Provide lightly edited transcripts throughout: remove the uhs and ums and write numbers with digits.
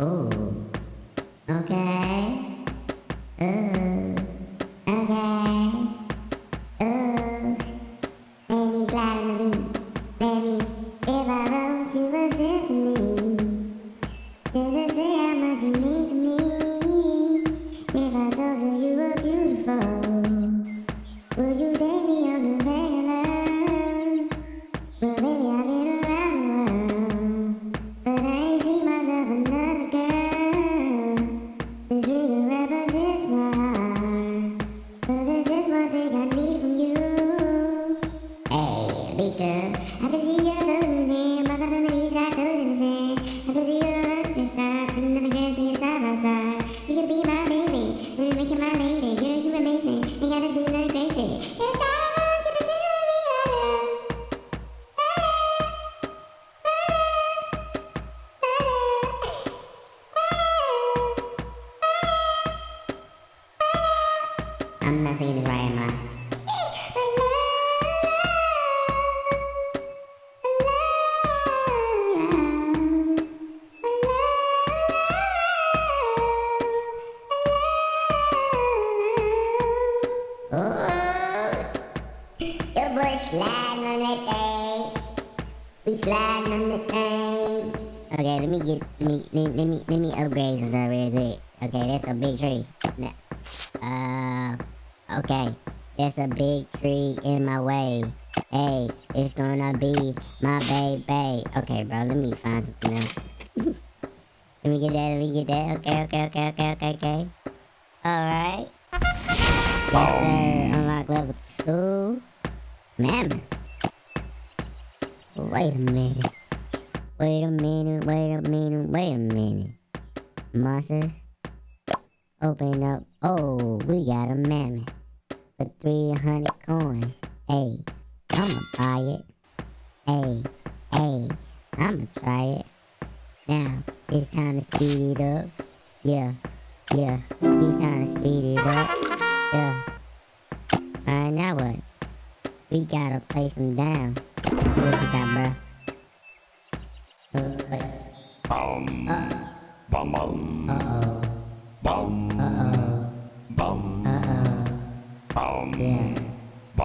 Oh. Okay. Baby slide on the beat. Baby, if I wrote you a symphony, does it say how much you need me? If I told you you were beautiful, would you date me on the regular? Well, baby, I've been around the world, but I ain't seen myself another girl. This trigger represents my heart, but there's just one thing I need from you. Hey, Rika, I can see your toes in the sand, my toes on the beach, I toes in the sand. I can see your look inside, sitting on the grass, singing side by side. You can be my baby, and make you my lady. Girl, you amaze me, ain't gotta do nothing crazy. It's time. I'm not singing this right, am I? Oh, your boy sliding on that thing. We sliding on the thing. Okay, let me upgrade this up real quick. Okay, that's a big tree. Okay, that's a big tree in my way. Hey, it's gonna be my baby. Okay, bro, let me find something else. let me get that. Okay. Alright. Yes, sir. Unlock level 2. Mammoth. Wait a minute. Monsters. Open up. Oh, we got a mammoth. For 300 coins. Hey, I'ma buy it. Hey, I'ma try it. Now, it's time to speed it up. Yeah. It's time to speed it up. Yeah. Alright, now what? We gotta place him down. Let's see what you got, bro. Wait.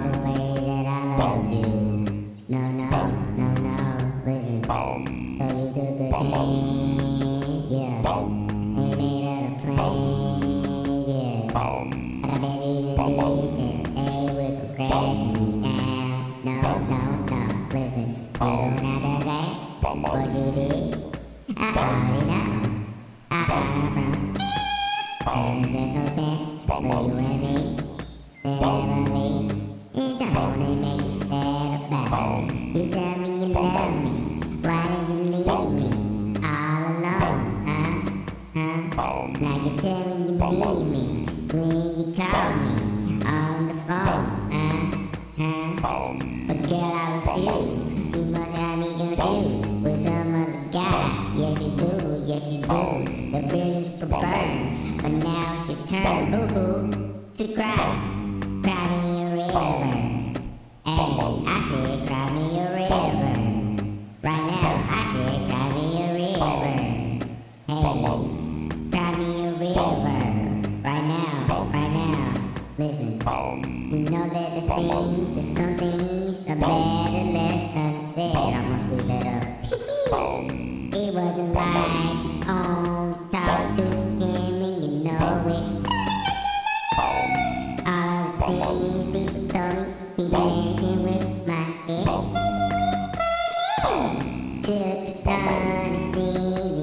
the way that I loved you. No, listen. So you took a chance, yeah. And made out a plan, yeah. But I bet you didn't believe that they would come crashing down. No, listen. You don't have to say what you did. Yes, you do. The bridges could burn, but now it's your turn, boo-boo, to cry me a river. Hey, I said cry me a river. Right now, I said cry me a river. Hey, cry me a river. Right now, listen. You know that some things are better left unsaid. I'm gonna screw that up. It wasn't like on talk to him and you know it. All the things people told me, he dancing with my head. Took the honesty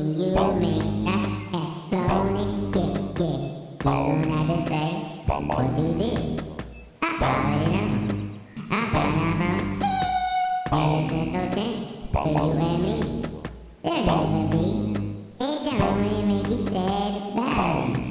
and you may not have blown it. Yeah. You don't have to say what you did. I brought it up. There's no chance for you and me. There it is, baby. It don't really make you sad about it.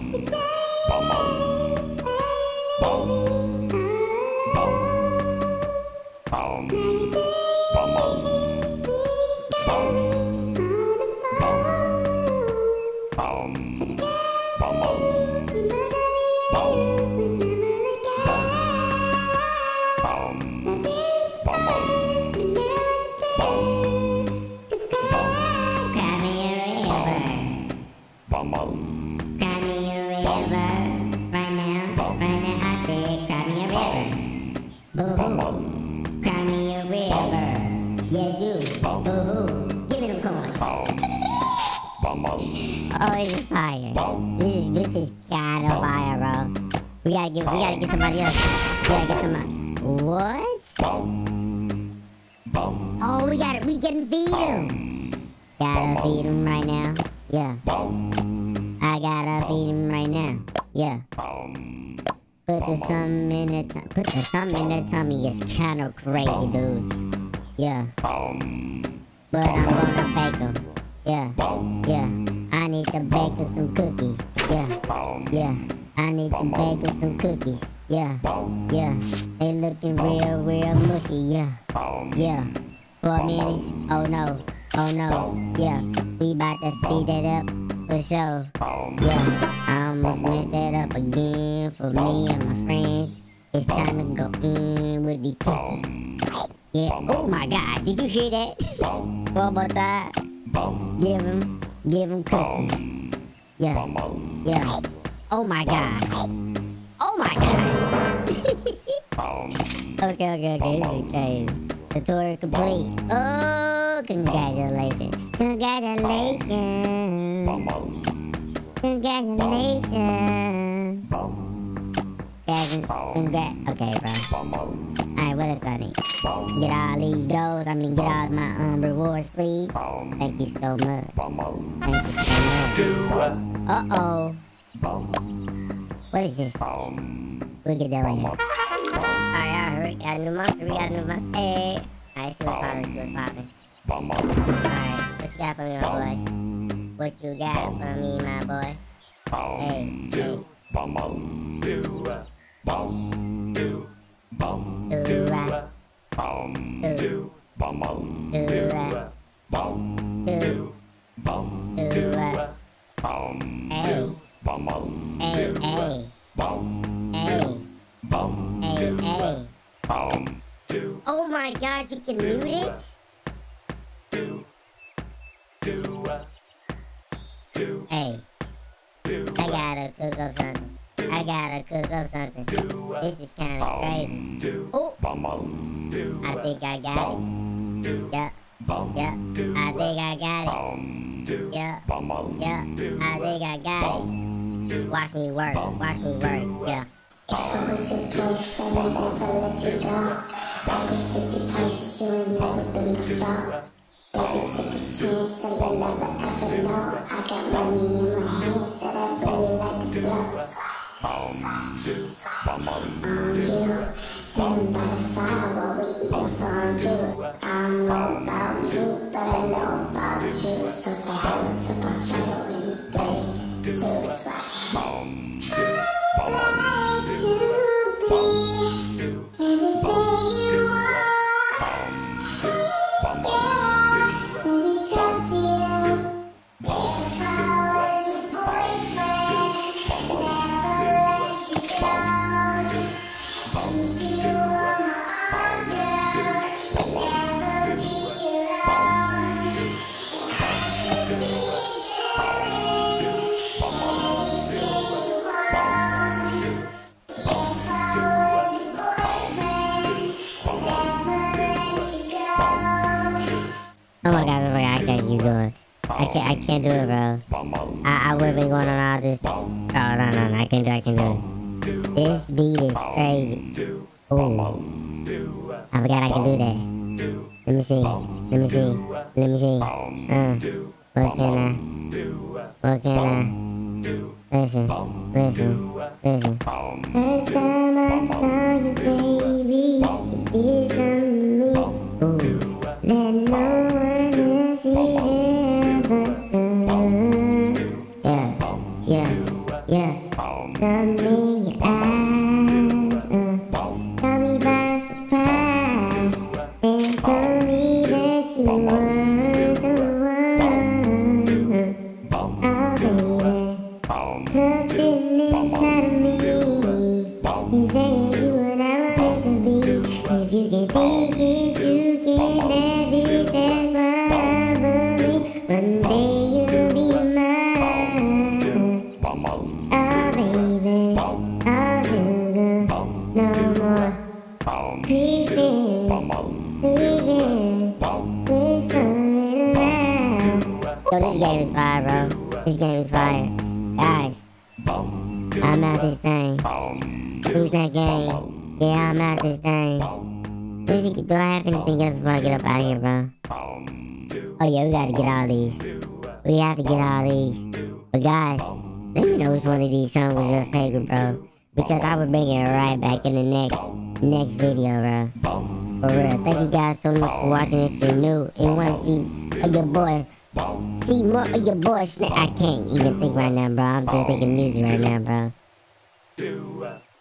I can't even think right now, bro. I'm just thinking music right now, bro.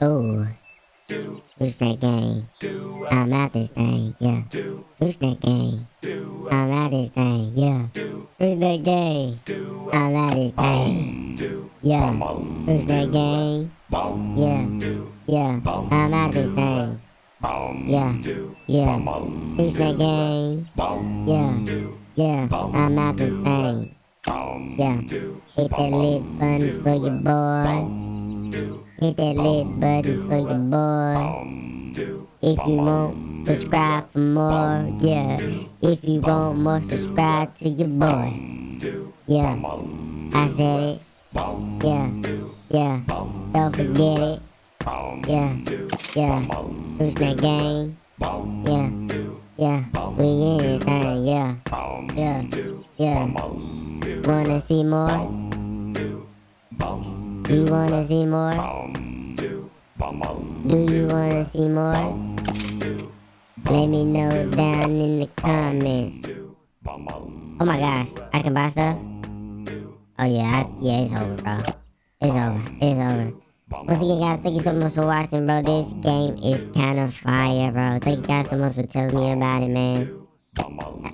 Oh, who's that gang? I'm at this thing, yeah. Who's that gang? I'm at this thing, yeah. Who's that gang? I'm at this thing, yeah. Who's that gang? Yeah, yeah. I'm at this thing, yeah, yeah. Who's that gang? Yeah, yeah. I'm at this thing. Yeah, hit that lit button for your boy. Hit that lit button for your boy. If you want, subscribe for more. Yeah, if you want more, subscribe to your boy. Yeah, I said it. Yeah, yeah, don't forget it. Yeah, yeah, who's that gang? Yeah, yeah, we in it, thing. Yeah, yeah, yeah. Wanna see more? You wanna see more? Do you wanna see more? Let me know down in the comments. Oh my gosh, I can buy stuff? Oh yeah, yeah, it's over, bro. It's over, it's over. Once again, guys, thank you so much for watching, bro. This game is kind of fire, bro. Thank you guys so much for telling me about it, man.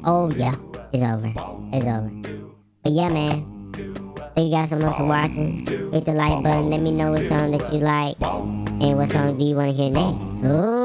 Oh yeah, it's over, it's over. But yeah, man, thank you guys so much for watching. Hit the like button, let me know what song that you like, and what song do you want to hear next. Ooh.